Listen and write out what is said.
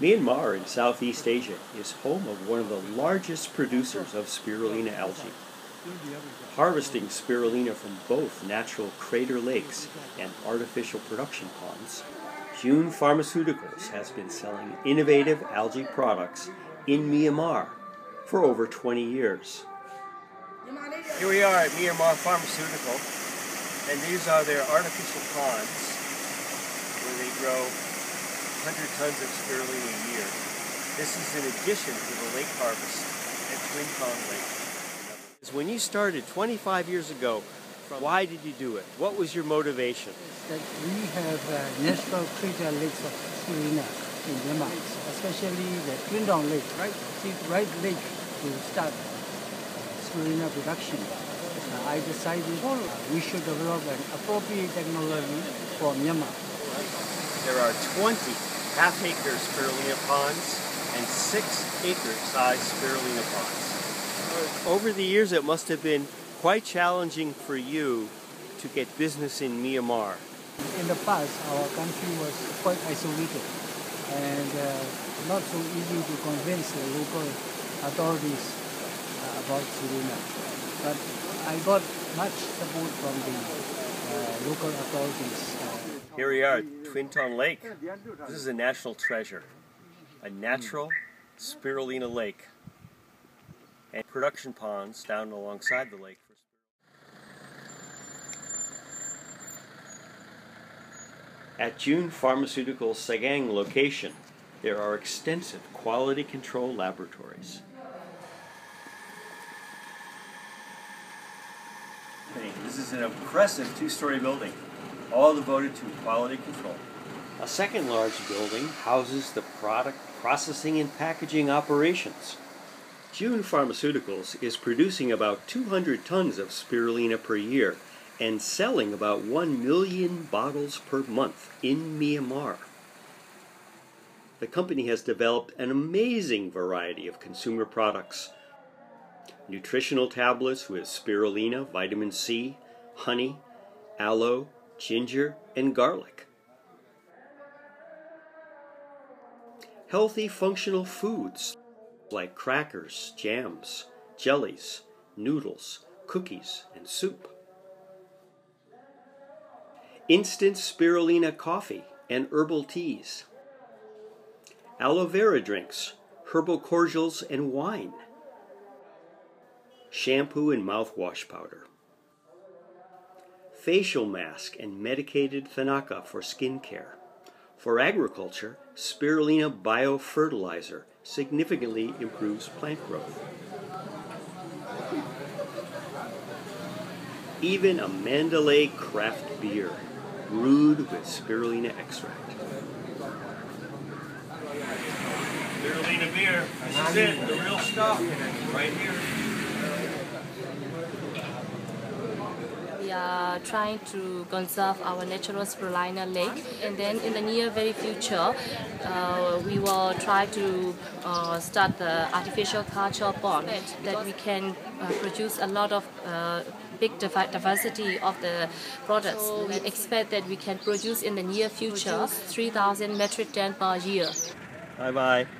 Myanmar in Southeast Asia is home of one of the largest producers of spirulina algae. Harvesting spirulina from both natural crater lakes and artificial production ponds, June Pharmaceuticals has been selling innovative algae products in Myanmar for over 20 years. Here we are at Myanmar Pharmaceutical, and these are their artificial ponds where they grow 100 tons of spirulina a year. This is in addition to the lake harvest at Twin Taung Lake. When you started 25 years ago, why did you do it? What was your motivation? That we have natural crater lakes of spirulina in Myanmar, especially the Twin Taung Lake, right lake to start spirulina production. I decided we should develop an appropriate technology for Myanmar. There are 20 half-acre spirulina ponds and 6-acre-sized spirulina ponds. Over the years, it must have been quite challenging for you to get business in Myanmar. In the past, our country was quite isolated and not so easy to convince the local authorities about spirulina. But I got much support from the local authorities. Here we are at Twin Taung Lake. This is a national treasure, a natural spirulina lake, and production ponds down alongside the lake. At June Pharmaceuticals' Sagaing location, there are extensive quality control laboratories. This is an impressive 2-story building, all devoted to quality control. A second large building houses the product processing and packaging operations. June Pharmaceuticals is producing about 200 tons of spirulina per year and selling about 1 million bottles per month in Myanmar. The company has developed an amazing variety of consumer products. Nutritional tablets with spirulina, vitamin C, honey, aloe, ginger, and garlic. Healthy functional foods like crackers, jams, jellies, noodles, cookies, and soup. Instant spirulina coffee and herbal teas. Aloe vera drinks, herbal cordials, and wine. Shampoo and mouthwash powder. Facial mask and medicated thanaka for skin care. For agriculture, spirulina biofertilizer significantly improves plant growth. Even a Mandalay craft beer, brewed with spirulina extract. Spirulina beer, this is it, the real stuff, right here. We are trying to conserve our natural spirulina lake, and then in the near very future, we will try to start the artificial culture pond that we can produce a lot of big diversity of the products. So we expect that we can produce in the near future 3,000 metric tons per year. Bye-bye.